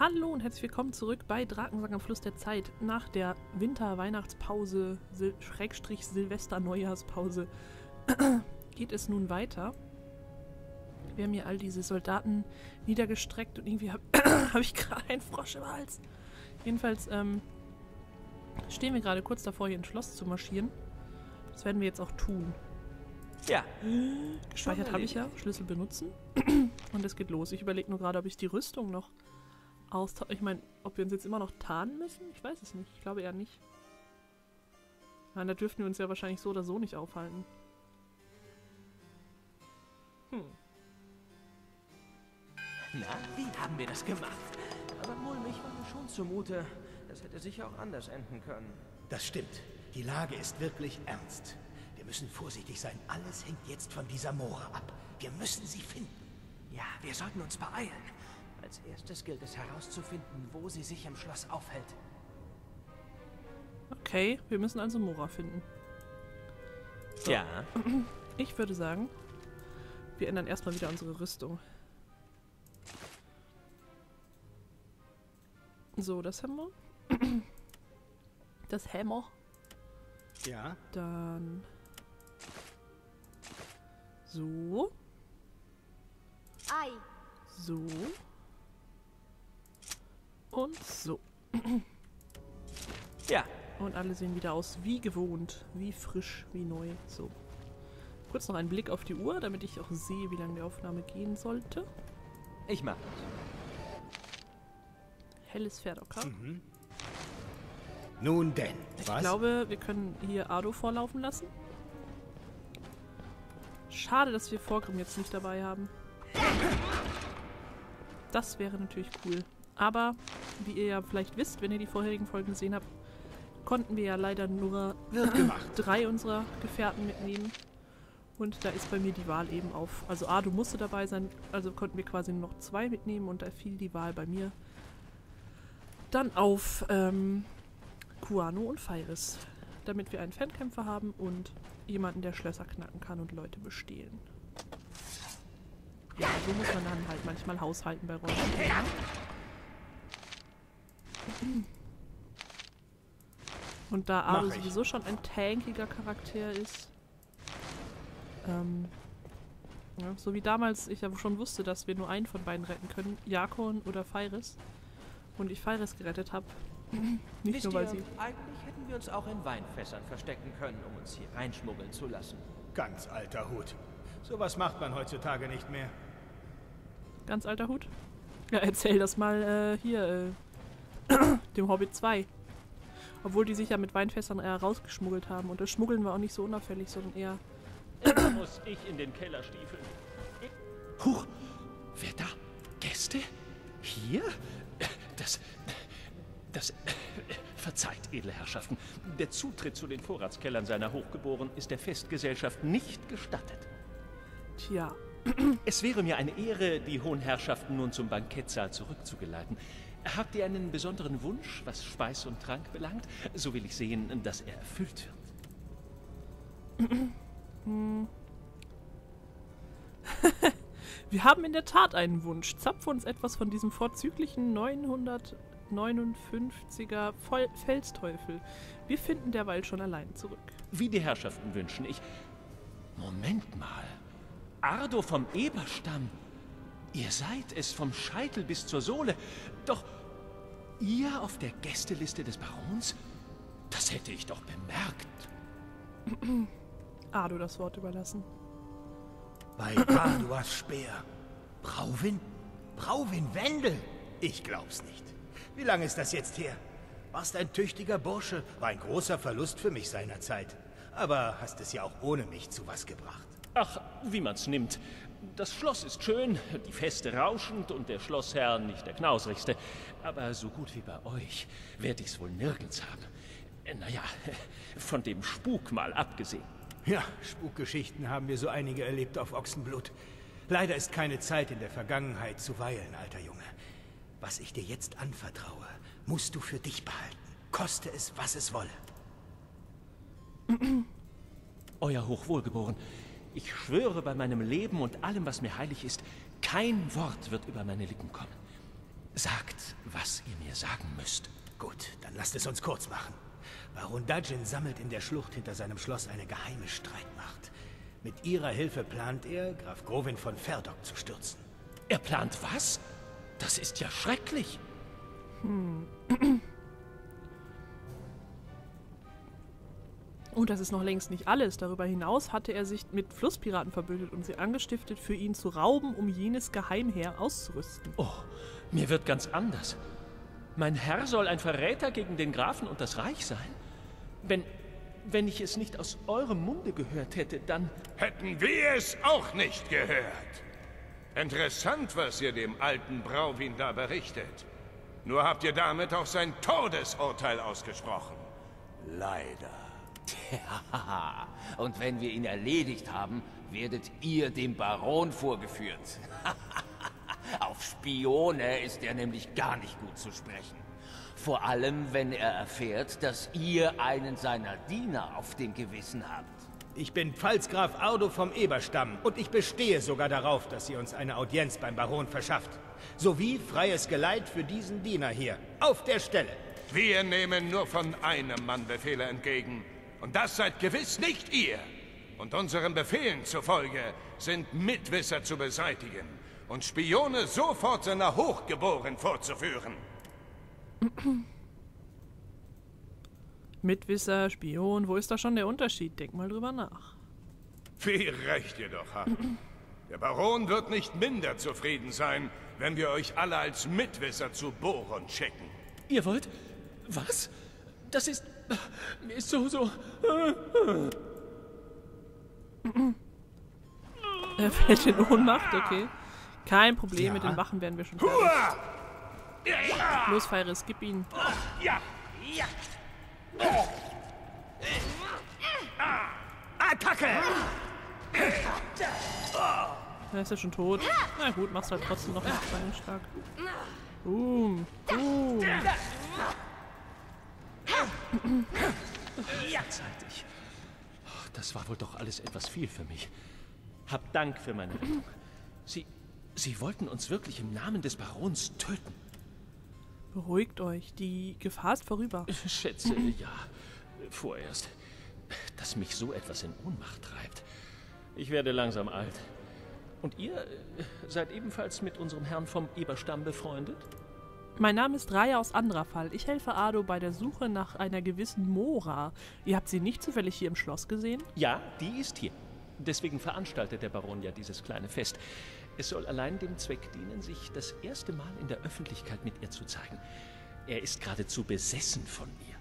Hallo und herzlich willkommen zurück bei Drakensang am Fluss der Zeit. Nach der Winter-Weihnachtspause, Schrägstrich-Silvester-Neujahrspause geht es nun weiter. Wir haben hier all diese Soldaten niedergestreckt und irgendwie hab ich gerade einen Frosch im Hals. Jedenfalls stehen wir gerade kurz davor, hier ins Schloss zu marschieren. Das werden wir jetzt auch tun. Ja. Gespeichert habe ich ja. Schlüssel benutzen. Und es geht los. Ich überlege nur gerade, ob ich die Rüstung noch austauschen. Ich meine, ob wir uns jetzt immer noch tarnen müssen? Ich weiß es nicht. Ich glaube eher nicht. Nein, da dürften wir uns ja wahrscheinlich so oder so nicht aufhalten. Na, wie haben wir das gemacht? Aber mulmig war mir schon zumute. Das hätte sicher auch anders enden können. Das stimmt. Die Lage ist wirklich ernst. Wir müssen vorsichtig sein. Alles hängt jetzt von dieser Mora ab. Wir müssen sie finden. Ja, wir sollten uns beeilen. Als erstes gilt es herauszufinden, wo sie sich im Schloss aufhält. Okay, wir müssen also Mora finden. So. Ja. Ich würde sagen, wir ändern erstmal wieder unsere Rüstung. So, das haben wir. Das Hammer. Ja. Dann. So. Ei. So. Und so. Ja. Und alle sehen wieder aus wie gewohnt, wie frisch, wie neu. So. Kurz noch einen Blick auf die Uhr, damit ich auch sehe, wie lange die Aufnahme gehen sollte. Ich mach das. Helles Ferdocker. Mhm. Nun denn. Ich glaube, wir können hier Ardo vorlaufen lassen. Schade, dass wir Vorkrim jetzt nicht dabei haben. Das wäre natürlich cool. Aber, wie ihr ja vielleicht wisst, wenn ihr die vorherigen Folgen gesehen habt, konnten wir ja leider nur 3 unserer Gefährten mitnehmen. Und da ist bei mir die Wahl eben auf. Also Ardo musste dabei sein, also konnten wir quasi nur noch 2 mitnehmen und da fiel die Wahl bei mir dann auf Cuano und Feyris. Damit wir einen Fernkämpfer haben und jemanden, der Schlösser knacken kann und Leute bestehlen. Ja, so muss man dann halt manchmal haushalten bei Rollenspielen. Und da Ardo sowieso schon ein tankiger Charakter ist, ja, so wie damals ich ja schon wusste, dass wir nur einen von beiden retten können, Jakon oder Feyris, und ich Feyris gerettet habe, nicht nur weil sie... Eigentlich hätten wir uns auch in Weinfässern verstecken können, um uns hier reinschmuggeln zu lassen. Ganz alter Hut. Sowas macht man heutzutage nicht mehr. Ganz alter Hut? Ja, erzähl das mal hier, dem Hobbit 2. Obwohl die sich ja mit Weinfässern eher rausgeschmuggelt haben. Und das Schmuggeln war auch nicht so unauffällig, sondern eher... muss ich in den Keller stiefeln. Huch! Wer da? Gäste? Hier? Das... Verzeiht, edle Herrschaften. Der Zutritt zu den Vorratskellern seiner Hochgeboren ist der Festgesellschaft nicht gestattet. Tja. Es wäre mir eine Ehre, die hohen Herrschaften nun zum Bankettsaal zurückzugeleiten. Habt ihr einen besonderen Wunsch, was Speis und Trank belangt? So will ich sehen, dass er erfüllt wird. Wir haben in der Tat einen Wunsch. Zapfe uns etwas von diesem vorzüglichen 959er Felsteufel. Wir finden derweil schon allein zurück. Wie die Herrschaften wünschen. Moment mal. Ardo vom Eberstamm. Ihr seid es vom Scheitel bis zur Sohle. Doch ihr auf der Gästeliste des Barons? Das hätte ich doch bemerkt. Ardo das Wort überlassen. Bei Arduas Speer. Brauwin Wendel? Ich glaub's nicht. Wie lange ist das jetzt her? Warst ein tüchtiger Bursche, war ein großer Verlust für mich seinerzeit. Aber hast es ja auch ohne mich zu was gebracht. Ach, wie man's nimmt. Das Schloss ist schön, die Feste rauschend und der Schlossherr nicht der Knausrigste. Aber so gut wie bei euch werde ich's wohl nirgends haben. Naja, von dem Spuk mal abgesehen. Ja, Spukgeschichten haben wir so einige erlebt auf Ochsenblut. Leider ist keine Zeit in der Vergangenheit zu weilen, alter Junge. Was ich dir jetzt anvertraue, musst du für dich behalten. Koste es, was es wolle. Euer Hochwohlgeboren. Ich schwöre bei meinem Leben und allem, was mir heilig ist, kein Wort wird über meine Lippen kommen. Sagt, mir sagen müsst. Gut, dann lasst es uns kurz machen. Baron Dajin sammelt in der Schlucht hinter seinem Schloss eine geheime Streitmacht. Mit ihrer Hilfe plant er, Graf Grovyn von Ferdog zu stürzen. Er plant was? Das ist ja schrecklich. Oh, das ist noch längst nicht alles. Darüber hinaus hatte er sich mit Flusspiraten verbündet und sie angestiftet, für ihn zu rauben, um jenes Geheimheer auszurüsten. Oh, mir wird ganz anders. Mein Herr soll ein Verräter gegen den Grafen und das Reich sein? Wenn ich es nicht aus eurem Munde gehört hätte, dann... Hätten wir es auch nicht gehört. Interessant, was ihr dem alten Brauwin da berichtet. Nur habt ihr damit auch sein Todesurteil ausgesprochen. Leider. Tja, und wenn wir ihn erledigt haben, werdet ihr dem Baron vorgeführt. Auf Spione ist er nämlich gar nicht gut zu sprechen. Vor allem, wenn er erfährt, dass ihr einen seiner Diener auf dem Gewissen habt. Ich bin Pfalzgraf Ardo vom Eberstamm und ich bestehe sogar darauf, dass ihr uns eine Audienz beim Baron verschafft. Sowie freies Geleit für diesen Diener hier, auf der Stelle. Wir nehmen nur von einem Mann Befehle entgegen. Und das seid gewiss nicht ihr. Und unseren Befehlen zufolge sind Mitwisser zu beseitigen und Spione sofort seiner Hochgeboren vorzuführen. Mitwisser, Spion, wo ist da schon der Unterschied? Denk mal drüber nach. Viel recht ihr doch habt. Der Baron wird nicht minder zufrieden sein, wenn wir euch alle als Mitwisser zu Boron schicken. Ihr wollt... was? Das ist... mir ist so... Er fällt in Ohnmacht, okay. Kein Problem, ja. Mit den Wachen werden wir schon fertig. Los, Feyris, gib ihn. Attacke! Er ist ja schon tot. Na gut, machst halt trotzdem noch einen Stein stark. Boom. Boom. Verzeihlich. Das war wohl doch alles etwas viel für mich. Hab Dank für meine Rettung. Sie wollten uns wirklich im Namen des Barons töten. Beruhigt euch, die Gefahr ist vorüber. Schätze, ja. Vorerst. Dass mich so etwas in Ohnmacht treibt. Ich werde langsam alt. Und ihr seid ebenfalls mit unserem Herrn vom Eberstamm befreundet? Mein Name ist Raya aus Andrafal. Ich helfe Ardo bei der Suche nach einer gewissen Mora. Ihr habt sie nicht zufällig hier im Schloss gesehen? Ja, die ist hier. Deswegen veranstaltet der Baron ja dieses kleine Fest. Es soll allein dem Zweck dienen, sich das erste Mal in der Öffentlichkeit mit ihr zu zeigen. Er ist geradezu besessen von ihr.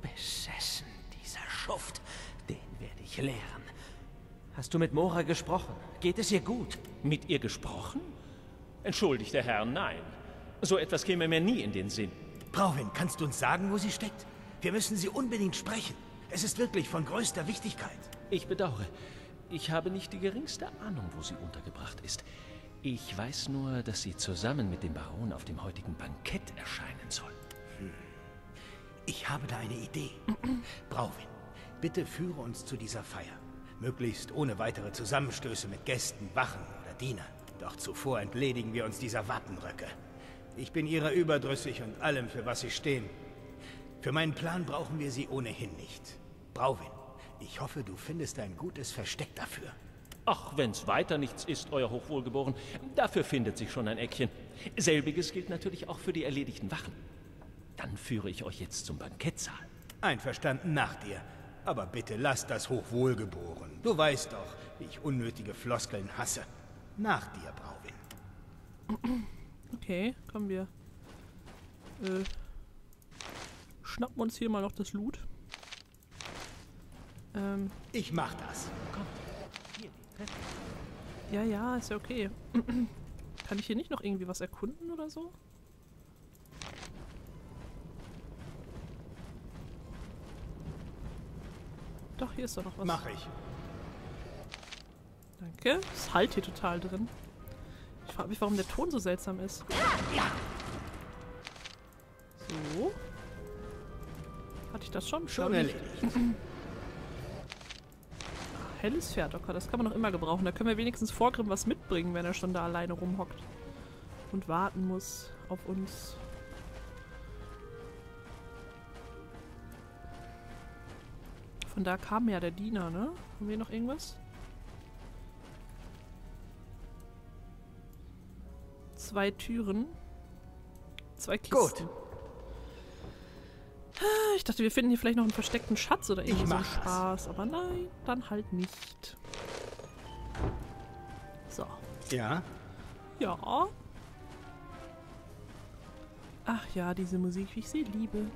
Besessen, dieser Schuft. Den werde ich lehren. Hast du mit Mora gesprochen? Geht es ihr gut? Mit ihr gesprochen? Entschuldigter Herr, nein. So etwas käme mir nie in den Sinn. Brauwin, kannst du uns sagen, wo sie steckt? Wir müssen sie unbedingt sprechen. Es ist wirklich von größter Wichtigkeit. Ich bedauere. Ich habe nicht die geringste Ahnung, wo sie untergebracht ist. Ich weiß nur, dass sie zusammen mit dem Baron auf dem heutigen Bankett erscheinen soll. Ich habe da eine Idee. Brauwin, bitte führe uns zu dieser Feier. Möglichst ohne weitere Zusammenstöße mit Gästen, Wachen oder Dienern. Doch zuvor entledigen wir uns dieser Wappenröcke. Ich bin ihrer überdrüssig und allem, für was sie stehen. Für meinen Plan brauchen wir sie ohnehin nicht. Brauwin, ich hoffe, du findest ein gutes Versteck dafür. Ach, wenn's weiter nichts ist, euer Hochwohlgeboren. Dafür findet sich schon ein Eckchen. Selbiges gilt natürlich auch für die erledigten Wachen. Dann führe ich euch jetzt zum Bankettsaal. Einverstanden, nach dir. Aber bitte lass das Hochwohlgeboren. Du weißt doch, wie ich unnötige Floskeln hasse. Nach dir, Brauwin. Okay, kommen wir. Schnappen uns hier mal noch das Loot. Ich mach das. Komm. Ja, ja, ist ja okay. Kann ich hier nicht noch irgendwie was erkunden oder so? Doch, hier ist doch noch was. Mach ich. Danke. Das halt hier total drin. Ich frage mich, warum der Ton so seltsam ist. So. Hatte ich das schon? Schon erledigt. Helles Pferd, okay, das kann man noch immer gebrauchen. Da können wir wenigstens Vorkrim was mitbringen, wenn er schon da alleine rumhockt. Und warten muss auf uns. Von da kam ja der Diener, ne? Haben wir noch irgendwas? 2 Türen. 2 Kisten. Gut. Ich dachte, wir finden hier vielleicht noch einen versteckten Schatz oder irgendwie so einen Spaß. Aber nein, dann halt nicht. So. Ja? Ja. Ach ja, diese Musik, wie ich sie liebe.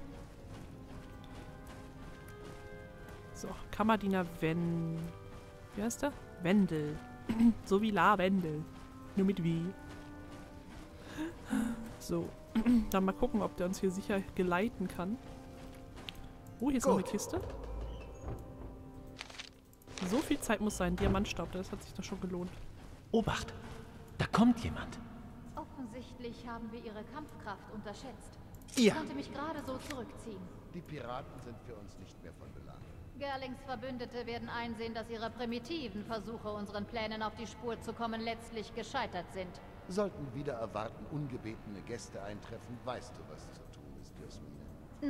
So, Kammerdiener Wen... Wie heißt der? Wendel. So wie Lavendel. Nur mit W. So. Dann mal gucken, ob der uns hier sicher geleiten kann. Oh, hier ist noch eine Kiste. So viel Zeit muss sein. Diamantstaub, das hat sich doch schon gelohnt. Obacht! Da kommt jemand. Offensichtlich haben wir ihre Kampfkraft unterschätzt. Ich konnte mich gerade so zurückziehen. Die Piraten sind für uns nicht mehr von Belang. Gerlings Verbündete werden einsehen, dass ihre primitiven Versuche, unseren Plänen auf die Spur zu kommen, letztlich gescheitert sind. Sollten wieder erwarten ungebetene Gäste eintreffen, weißt du, was zu tun ist, Jasmina?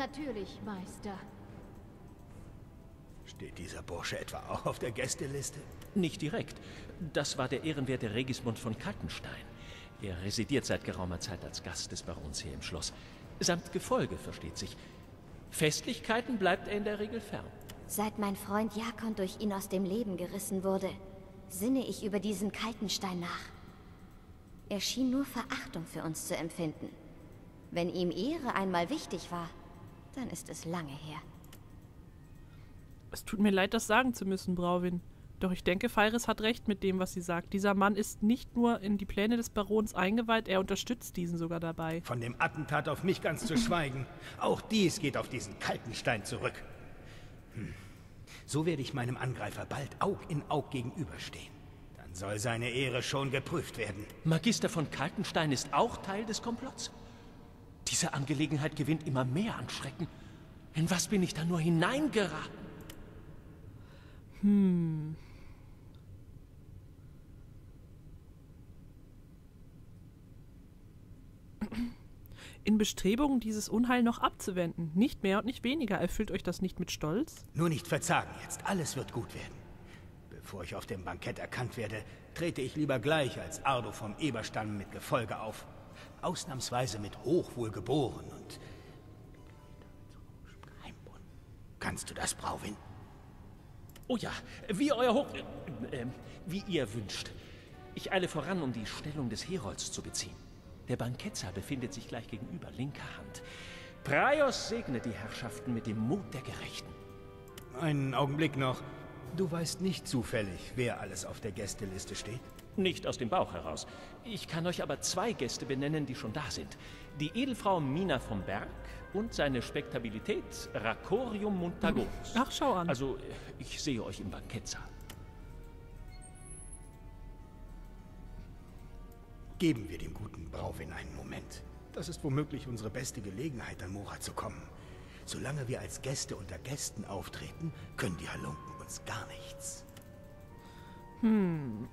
Natürlich, Meister. Steht dieser Bursche etwa auch auf der Gästeliste? Nicht direkt. Das war der ehrenwerte Regismund von Kaltenstein. Er residiert seit geraumer Zeit als Gast des Barons hier im Schloss. Samt Gefolge, versteht sich. Festlichkeiten bleibt er in der Regel fern. Seit mein Freund Jakon durch ihn aus dem Leben gerissen wurde, sinne ich über diesen Kaltenstein nach. Er schien nur Verachtung für uns zu empfinden. Wenn ihm Ehre einmal wichtig war, dann ist es lange her. Es tut mir leid, das sagen zu müssen, Brauwin. Doch ich denke, Feyris hat recht mit dem, was sie sagt. Dieser Mann ist nicht nur in die Pläne des Barons eingeweiht, er unterstützt diesen sogar dabei. Von dem Attentat auf mich ganz zu schweigen. Auch dies geht auf diesen Kaltenstein zurück. So werde ich meinem Angreifer bald Aug in Aug gegenüberstehen. Dann soll seine Ehre schon geprüft werden. Magister von Kaltenstein ist auch Teil des Komplotts. Diese Angelegenheit gewinnt immer mehr an Schrecken. In was bin ich da nur hineingeraten? Hm. In Bestrebungen, dieses Unheil noch abzuwenden. Nicht mehr und nicht weniger. Erfüllt euch das nicht mit Stolz? Nur nicht verzagen jetzt. Alles wird gut werden. Bevor ich auf dem Bankett erkannt werde, trete ich lieber gleich als Ardo vom Eberstamm mit Gefolge auf. Ausnahmsweise mit Hochwohlgeboren und... Kannst du das, Brauwin? Oh ja, wie euer Hoch... wie ihr wünscht. Ich eile voran, um die Stellung des Herolds zu beziehen. Der Bankettsaal befindet sich gleich gegenüber, linker Hand. Praios segne die Herrschaften mit dem Mut der Gerechten. Einen Augenblick noch. Du weißt nicht zufällig, wer alles auf der Gästeliste steht? Nicht aus dem Bauch heraus. Ich kann euch aber 2 Gäste benennen, die schon da sind. Die Edelfrau Mina vom Berg und seine Spektabilität Rakorium Montagos. Ach, schau an. Also, ich sehe euch im Bankettsaal. Geben wir dem guten Brauwin einen Moment. Das ist womöglich unsere beste Gelegenheit, an Mora zu kommen. Solange wir als Gäste unter Gästen auftreten, können die Halunken uns gar nichts. Hm.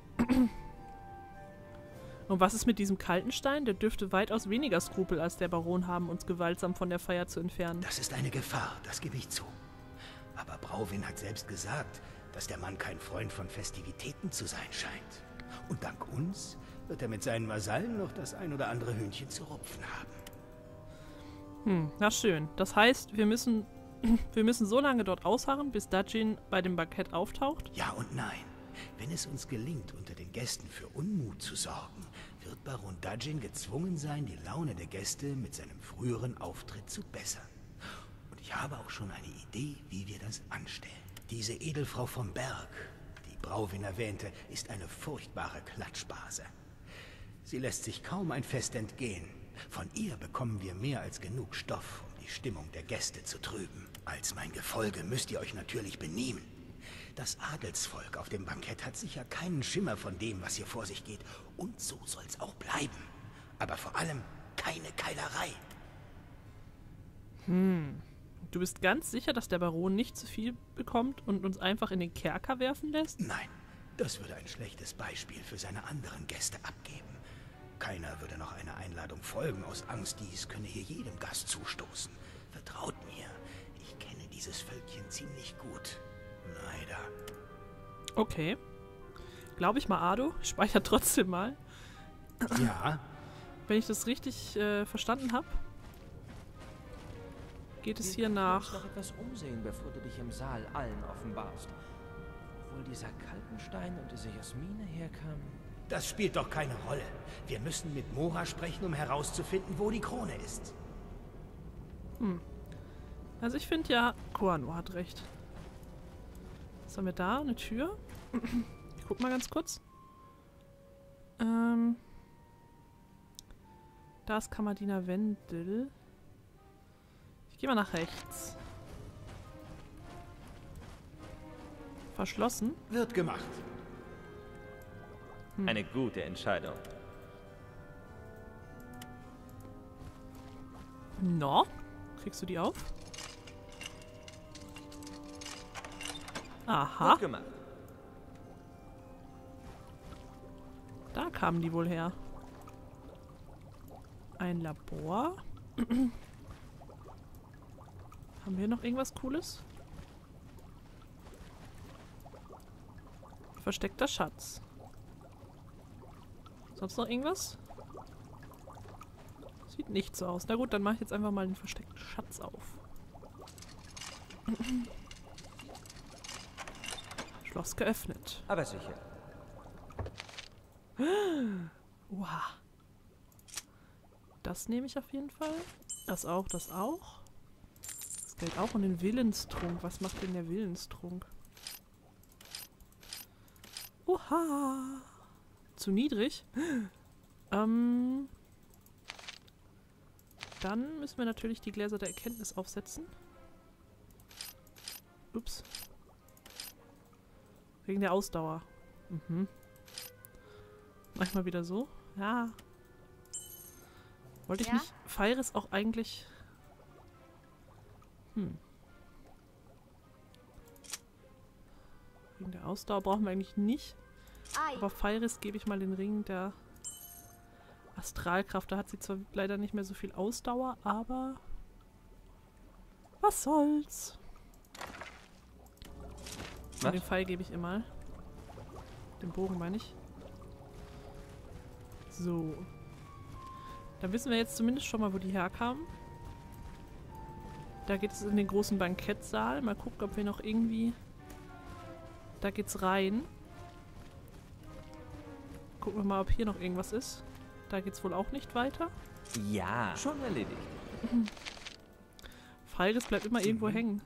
Und was ist mit diesem Kaltenstein? Der dürfte weitaus weniger Skrupel als der Baron haben, uns gewaltsam von der Feier zu entfernen. Das ist eine Gefahr, das gebe ich zu. Aber Brauwin hat selbst gesagt, dass der Mann kein Freund von Festivitäten zu sein scheint. Und dank uns wird er mit seinen Vasallen noch das ein oder andere Hühnchen zu rupfen haben. Hm, na schön. Das heißt, wir müssen so lange dort ausharren, bis Dajin bei dem Bankett auftaucht? Ja und nein. Wenn es uns gelingt, unter den Gästen für Unmut zu sorgen, wird Baron Dajin gezwungen sein, die Laune der Gäste mit seinem früheren Auftritt zu bessern. Und ich habe auch schon eine Idee, wie wir das anstellen. Diese Edelfrau vom Berg, die Brauwin erwähnte, ist eine furchtbare Klatschbase. Sie lässt sich kaum ein Fest entgehen. Von ihr bekommen wir mehr als genug Stoff, um die Stimmung der Gäste zu trüben. Als mein Gefolge müsst ihr euch natürlich benehmen. Das Adelsvolk auf dem Bankett hat sicher keinen Schimmer von dem, was hier vor sich geht. Und so soll's auch bleiben. Aber vor allem keine Keilerei. Hm. Du bist ganz sicher, dass der Baron nicht zu viel bekommt und uns einfach in den Kerker werfen lässt? Nein. Das würde ein schlechtes Beispiel für seine anderen Gäste abgeben. Keiner würde noch einer Einladung folgen, aus Angst, dies könne hier jedem Gast zustoßen. Vertraut mir, ich kenne dieses Völkchen ziemlich gut. Leider. Okay. Glaube ich mal Ardo. Speichert trotzdem mal. Ja. Wenn ich das richtig verstanden habe, geht es hier nach... noch etwas umsehen, bevor du dich im Saal allen offenbarst. Obwohl dieser Kaltenstein und diese Jasmine herkamen... Das spielt doch keine Rolle. Wir müssen mit Mora sprechen, um herauszufinden, wo die Krone ist. Hm. Also ich finde ja, Cuano hat recht. Was haben wir da? Eine Tür? Ich guck mal ganz kurz. Da ist Kammerdiener Wendel. Ich gehe mal nach rechts. Verschlossen. Wird gemacht. Hm. Eine gute Entscheidung. No? Kriegst du die auf? Aha. Gut gemacht. Da kamen die wohl her. Ein Labor. Haben wir noch irgendwas Cooles? Versteckter Schatz. Sonst noch irgendwas? Sieht nicht so aus. Na gut, dann mache ich jetzt einfach mal den versteckten Schatz auf. Schloss geöffnet. Aber sicher. Wow. Das nehme ich auf jeden Fall. Das auch, das auch. Das Geld auch und den Willenstrunk. Was macht denn der Willenstrunk? Oha. Zu niedrig. Dann müssen wir natürlich die Gläser der Erkenntnis aufsetzen. Ups. Wegen der Ausdauer. Mhm. Mach ich mal wieder so. Ja. Wollte ich nicht Feyris auch eigentlich... Hm. Wegen der Ausdauer brauchen wir eigentlich nicht. Aber Feyris gebe ich mal den Ring der Astralkraft. Da hat sie zwar leider nicht mehr so viel Ausdauer, aber... Was soll's? Und den Pfeil gebe ich immer. Den Bogen meine ich. So. Dann wissen wir jetzt zumindest schon mal, wo die herkamen. Da geht es in den großen Bankettsaal. Mal gucken, ob wir noch irgendwie... Da geht's rein. Gucken wir mal, ob hier noch irgendwas ist. Da geht's wohl auch nicht weiter. Ja, schon erledigt. Feyris bleibt immer irgendwo hängen.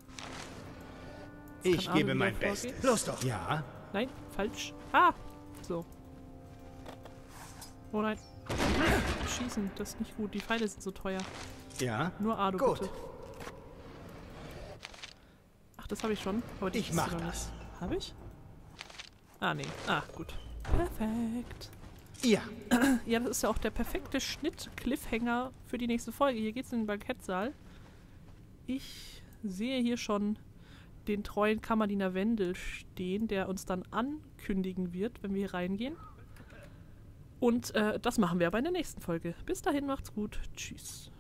Ich gebe mein Bestes. Los doch. Ja. Nein, falsch. Ah! So. Oh nein. Schießen, das ist nicht gut. Die Pfeile sind so teuer. Ja. Nur Ardo, gut. Bitte. Ach, das habe ich schon. Aber die ich mach das. Habe ich? Ah, nee. Ah, gut. Perfekt. Ja. Ja, das ist ja auch der perfekte Schnitt-Cliffhanger für die nächste Folge. Hier geht's in den Bankettsaal. Ich sehe hier schon den treuen Kammerdiener Wendel stehen, der uns dann ankündigen wird, wenn wir hier reingehen. Und das machen wir aber in der nächsten Folge. Bis dahin, macht's gut. Tschüss.